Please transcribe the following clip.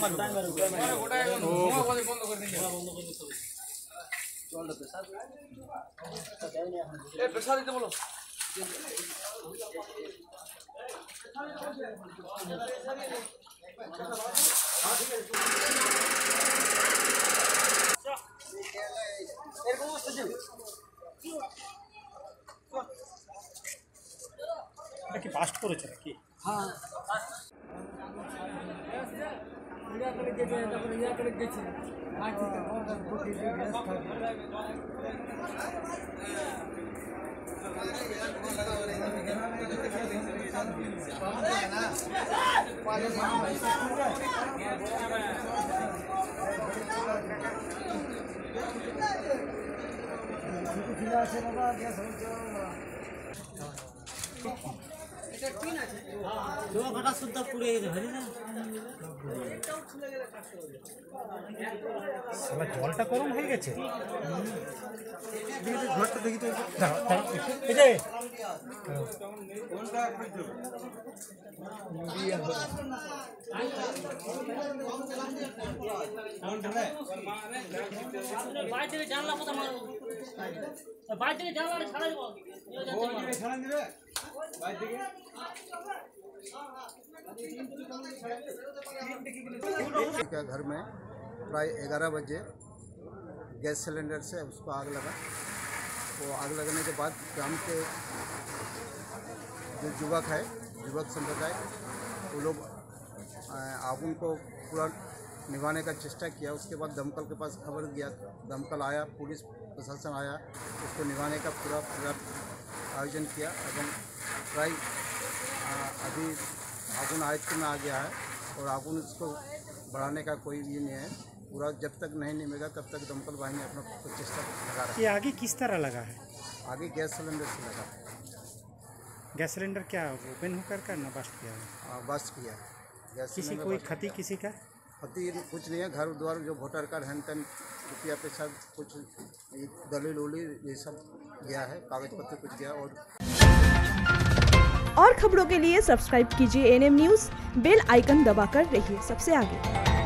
কি হ্যাঁ दो घटा सुद्धा पुरे जलटा गरम हो गए देखी क्या घर में प्राय 11 बजे गैस सिलेंडर से उसको आग लगा। तो आग लगने के बाद ग्राम के जो युवक है, युवक संप्रदाय, वो लोग आगुन को पूरा निभाने का चेष्टा किया। उसके बाद दमकल के पास खबर दिया, दमकल आया, पुलिस प्रशासन आया, उसको निभाने का पूरा आयोजन किया। एवं प्राय अभी आगुन आयत्त में आ गया है और आगुन इसको बढ़ाने का कोई भी नहीं है। पूरा जब तक नहीं निमेगा तब तक दमकल वाहिनी अपना चेष्टा लगा रहा है। ये आगे किस तरह लगा है? आगे गैस सिलेंडर से लगा है। गैस सिलेंडर क्या ओपन होकर का ना बस्ट किया है? बस्ट किया है। गैस किसी कोई क्षति किसी का क्षति कुछ नहीं है। घर द्वार जो वोटर कार्ड हैन तन रुपया पैसा कुछ दलील उलील ये सब गया है, कागज पत्र कुछ गया। और खबरों के लिए सब्सक्राइब कीजिए ANM न्यूज़, बेल आइकन दबाकर रहिए सबसे आगे।